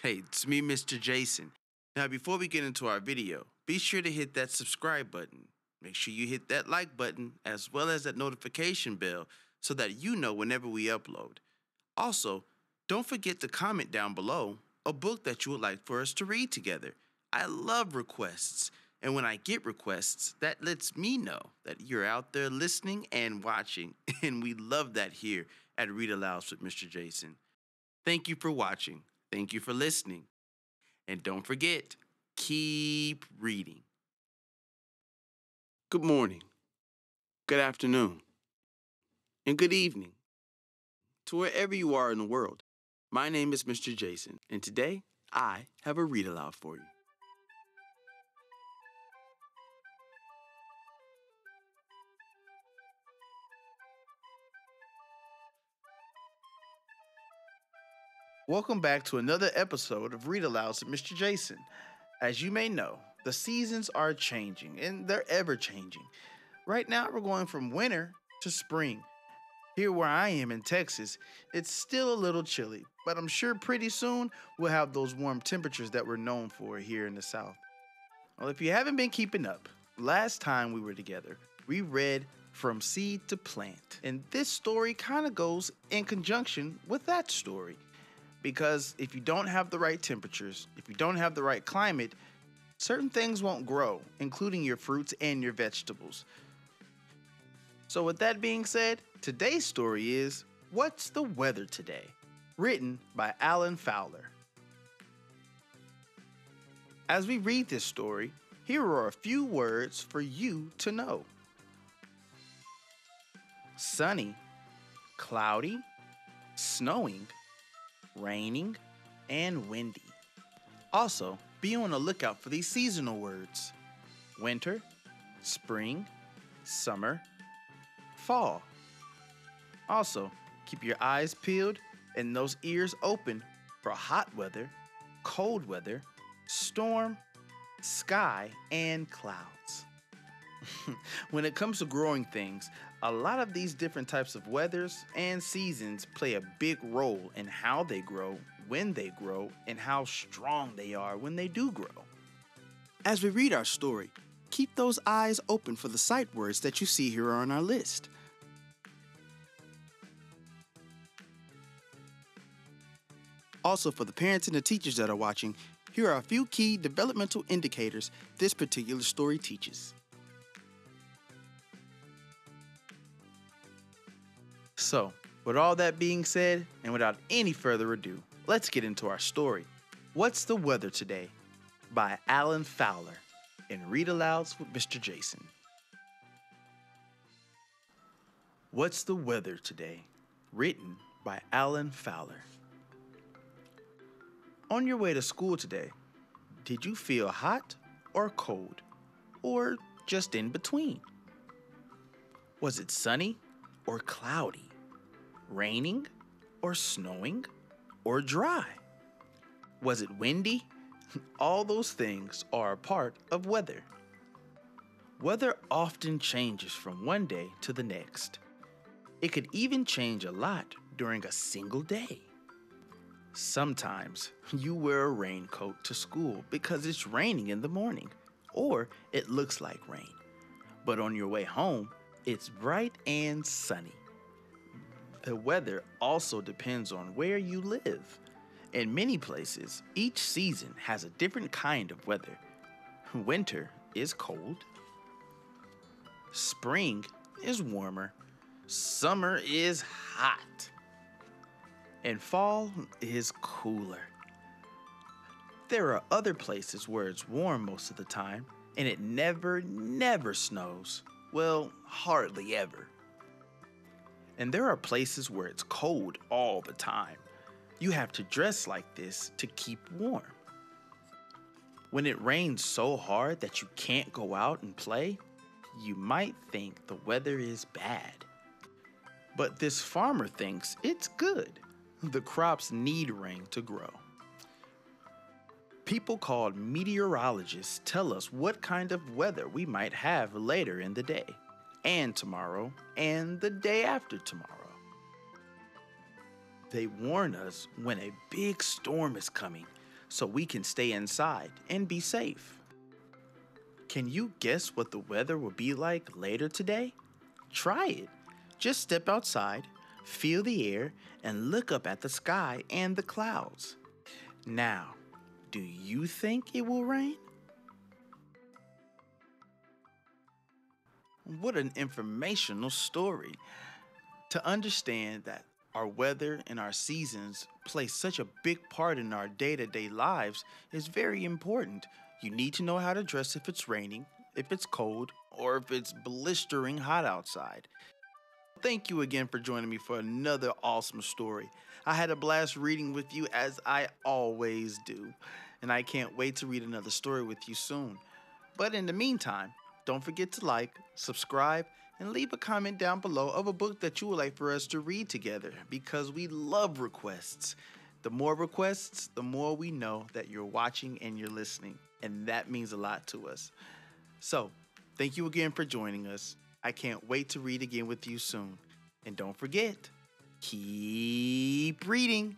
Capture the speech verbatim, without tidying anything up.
Hey, it's me, Mister Jason. Now, before we get into our video, be sure to hit that subscribe button. Make sure you hit that like button as well as that notification bell so that you know whenever we upload. Also, don't forget to comment down below a book that you would like for us to read together. I love requests, and when I get requests, that lets me know that you're out there listening and watching, and we love that here at Read Alouds with Mister Jason. Thank you for watching. Thank you for listening. And don't forget, keep reading. Good morning, good afternoon, and good evening to wherever you are in the world. My name is Mister Jason, and today I have a read aloud for you. Welcome back to another episode of Read Alouds with Mister Jason. As you may know, the seasons are changing, and they're ever-changing. Right now, we're going from winter to spring. Here where I am in Texas, it's still a little chilly, but I'm sure pretty soon we'll have those warm temperatures that we're known for here in the South. Well, if you haven't been keeping up, last time we were together, we read From Seed to Plant. And this story kind of goes in conjunction with that story, because if you don't have the right temperatures, if you don't have the right climate, certain things won't grow, including your fruits and your vegetables. So with that being said, today's story is What's the Weather Today? Written by Allan Fowler. As we read this story, here are a few words for you to know. Sunny, cloudy, snowing, raining, and windy. Also, be on the lookout for these seasonal words: winter, spring, summer, fall. Also, keep your eyes peeled and those ears open for hot weather, cold weather, storm, sky, and clouds. When it comes to growing things, a lot of these different types of weathers and seasons play a big role in how they grow, when they grow, and how strong they are when they do grow. As we read our story, keep those eyes open for the sight words that you see here on our list. Also, for the parents and the teachers that are watching, here are a few key developmental indicators this particular story teaches. So, with all that being said, and without any further ado, let's get into our story, What's the Weather Today? By Allan Fowler, in Read Alouds with Mister Jason. What's the Weather Today? Written by Allan Fowler. On your way to school today, did you feel hot or cold, or just in between? Was it sunny or cloudy? Raining or snowing or dry? Was it windy? All those things are a part of weather. Weather often changes from one day to the next. It could even change a lot during a single day. Sometimes you wear a raincoat to school because it's raining in the morning, or it looks like rain. But on your way home, it's bright and sunny. The weather also depends on where you live. In many places, each season has a different kind of weather. Winter is cold. Spring is warmer. Summer is hot. And fall is cooler. There are other places where it's warm most of the time, and it never, never snows. Well, hardly ever. And there are places where it's cold all the time. You have to dress like this to keep warm. When it rains so hard that you can't go out and play, you might think the weather is bad. But this farmer thinks it's good. The crops need rain to grow. People called meteorologists tell us what kind of weather we might have later in the day, and tomorrow, and the day after tomorrow. They warn us when a big storm is coming, so we can stay inside and be safe. Can you guess what the weather will be like later today? Try it. Just step outside, feel the air, and look up at the sky and the clouds. Now, do you think it will rain? What an informational story. To understand that our weather and our seasons play such a big part in our day-to-day lives is very important. You need to know how to dress if it's raining, if it's cold, or if it's blistering hot outside. Thank you again for joining me for another awesome story. I had a blast reading with you, as I always do, and I can't wait to read another story with you soon. But in the meantime, don't forget to like, subscribe, and leave a comment down below of a book that you would like for us to read together, because we love requests. The more requests, the more we know that you're watching and you're listening, and that means a lot to us. So, thank you again for joining us. I can't wait to read again with you soon. And don't forget, keep reading.